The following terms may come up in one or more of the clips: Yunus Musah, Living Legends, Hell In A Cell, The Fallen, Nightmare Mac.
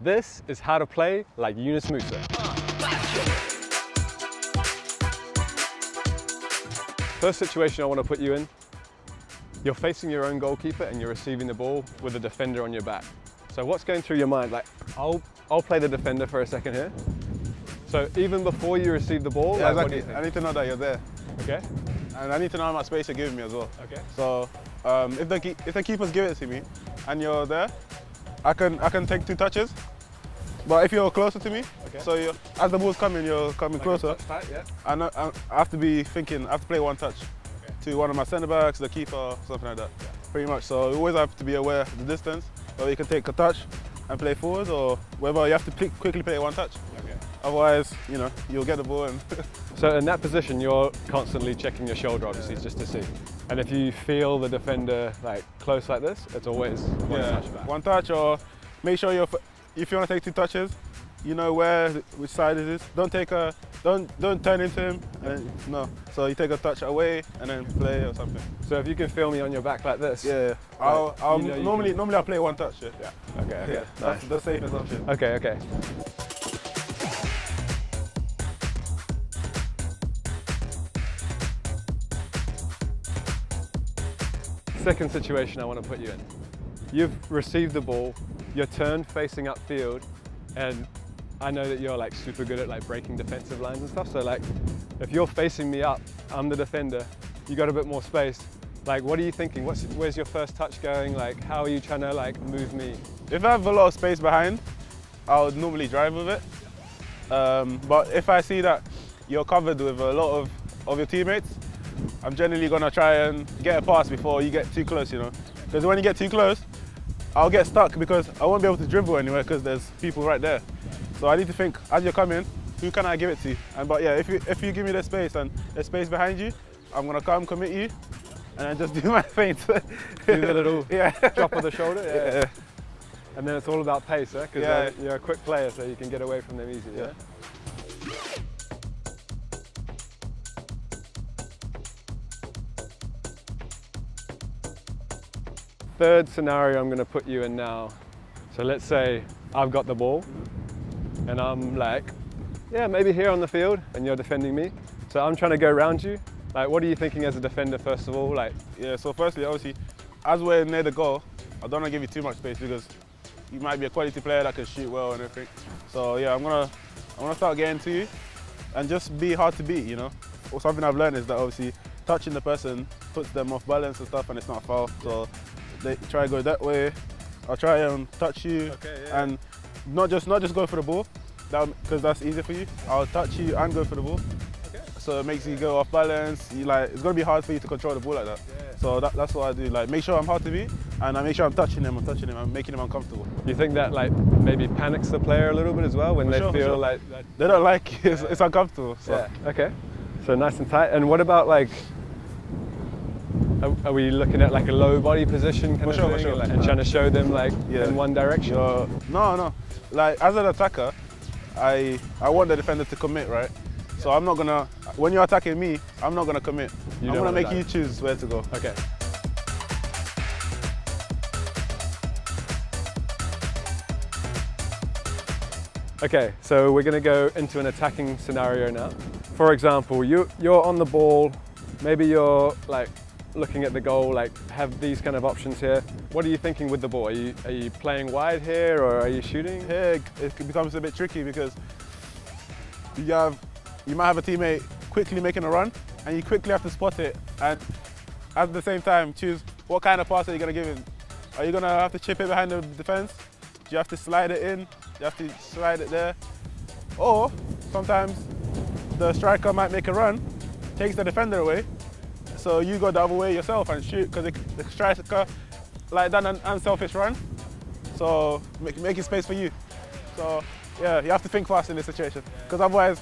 This is how to play like Yunus Musah. First situation I want to put you in, you're facing your own goalkeeper and you're receiving the ball with a defender on your back. So what's going through your mind? Like, I'll play the defender for a second here. So even before you receive the ball, like, what do you think? I need to know that you're there. Okay. And I need to know how much space you're giving me as well. Okay. So if the keepers give it to me and you're there, I can take two touches. But if you're closer to me, okay, so as the ball's coming, you're coming like closer. Tight, yeah. I have to be thinking, I have to play one touch to one of my centre backs, the keeper, something like that. Yeah. Pretty much. So you always have to be aware of the distance. Or you can take a touch and play forwards, or whether you have to quickly play one touch. Okay. Otherwise, you know, you'll get the ball. And so in that position, you're constantly checking your shoulder, obviously, just to see. And if you feel the defender like close like this, it's always one touch back. One touch, or make sure you're. If you want to take two touches, you know which side it is. Don't take a. Don't turn into him. And no. So you take a touch away and then play or something. So if you can feel me on your back like this. Yeah. I'll you know normally I play one touch. Yeah. Okay. Okay. Yeah, that's the safest option. Okay. Okay. Second situation I want to put you in. You've received the ball, you're turned facing upfield, and I know that you're like super good at like breaking defensive lines and stuff. So like, if you're facing me up, I'm the defender, you got a bit more space. Like, what are you thinking? Where's your first touch going? Like, how are you trying to like move me? If I have a lot of space behind, I would normally drive with it. But if I see that you're covered with a lot of your teammates, I'm generally gonna try and get a pass before you get too close, you know. Because when you get too close, I'll get stuck because I won't be able to dribble anywhere because there's people right there. So I need to think, as you're coming, who can I give it to? But yeah, if you give me the space and there's space behind you, I'm gonna come commit you and then just do my feint. Do the little drop of the shoulder. Yeah. Yeah. And then it's all about pace, eh? Because you're a quick player, so you can get away from them easily. Yeah. Third scenario I'm going to put you in now. So let's say I've got the ball and I'm like, yeah, maybe here on the field and you're defending me. So I'm trying to go around you. Like, what are you thinking as a defender, first of all? Like, yeah, so firstly, obviously, as we're near the goal, I don't want to give you too much space because you might be a quality player that can shoot well and everything. So yeah, I'm gonna start getting to you and just be hard to beat, you know? Or something I've learned is that obviously touching the person puts them off balance and stuff and it's not a foul. So they try to go that way. I'll try and touch you, and not just go for the ball, because that's easier for you. I'll touch you and go for the ball, so it makes you go off balance. It's gonna be hard for you to control the ball like that. Yeah. So that's what I do. Like, make sure I'm hard to beat, and I make sure I'm touching him, I'm making him uncomfortable. You think that like maybe panics the player a little bit as well when they feel like they don't like it. It's uncomfortable. So. Yeah. Okay, so nice and tight. And what about like? Are we looking at like a low body position kind of thing, and trying to show them like in one direction? No. Like, as an attacker, I want the defender to commit, right? Yeah. So I'm not gonna, when you're attacking me, I'm not gonna commit. I'm gonna make you choose where to go. Okay. Okay, so we're gonna go into an attacking scenario now. For example, you're on the ball, maybe you're like, looking at the goal, like have these kind of options here. What are you thinking with the ball? Are you playing wide here or are you shooting? Here it becomes a bit tricky because you might have a teammate quickly making a run and you quickly have to spot it and at the same time choose what kind of pass are you going to give him. Are you going to have to chip it behind the defence? Do you have to slide it in? Do you have to slide it there? Or sometimes the striker might make a run, takes the defender away, so you go the other way yourself and shoot because the striker like done an unselfish run, so making space for you. So yeah, you have to think fast in this situation because otherwise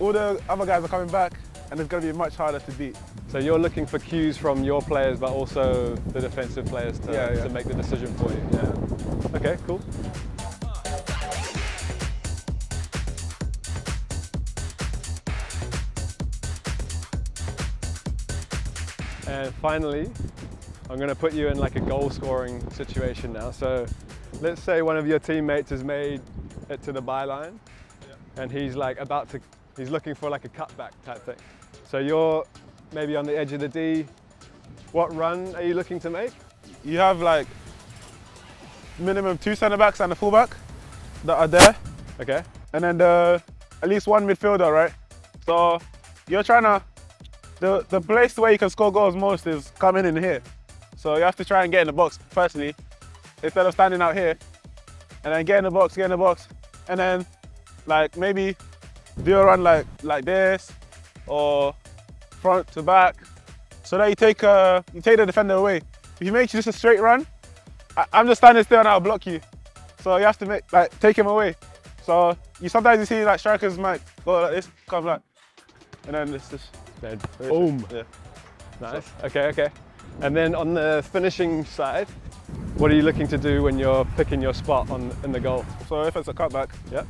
all the other guys are coming back and it's going to be much harder to beat. So you're looking for cues from your players but also the defensive players to make the decision for you. Yeah. Okay, cool. And finally, I'm going to put you in like a goal scoring situation now. So Let's say one of your teammates has made it to the byline, yeah, and he's like about to, he's looking for like a cutback type thing. So you're maybe on the edge of the D. What run are you looking to make? You have like minimum 2 centre backs and a fullback that are there. Okay. And then at least 1 midfielder, right? So you're trying to, the place where you can score goals most is coming in here. So you have to try and get in the box, personally, instead of standing out here, and then get in the box, and then like maybe do a run like this, or front to back, so that you take the defender away. If you make just a straight run, I'm just standing still and I'll block you. So you have to make, like, take him away. So sometimes you see like strikers might go like this, come like, and then it's just dead. Boom. Yeah. Nice. So, okay. And then on the finishing side, what are you looking to do when you're picking your spot in the goal? So if it's a cutback, yeah.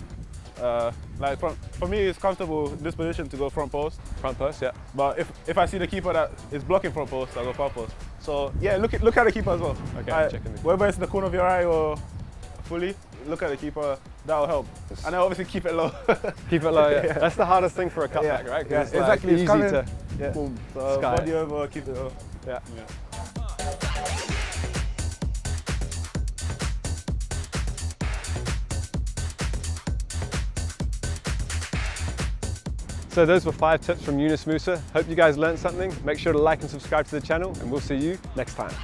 Like for me, it's comfortable this position to go front post. Front post, yeah. But if I see the keeper that is blocking front post, I go front post. So yeah, look at the keeper as well. Okay, I'm checking this. Whether it's the corner of your eye or fully, look at the keeper. That will help. And then obviously keep it low. Keep it low. Yeah. Yeah. That's the hardest thing for a cutback, yeah, right? Yeah, it's exactly. Like it's easy to boom. So body it over, keep it low. Yeah. So those were 5 tips from Yunus Musah. Hope you guys learned something. Make sure to like and subscribe to the channel, and we'll see you next time.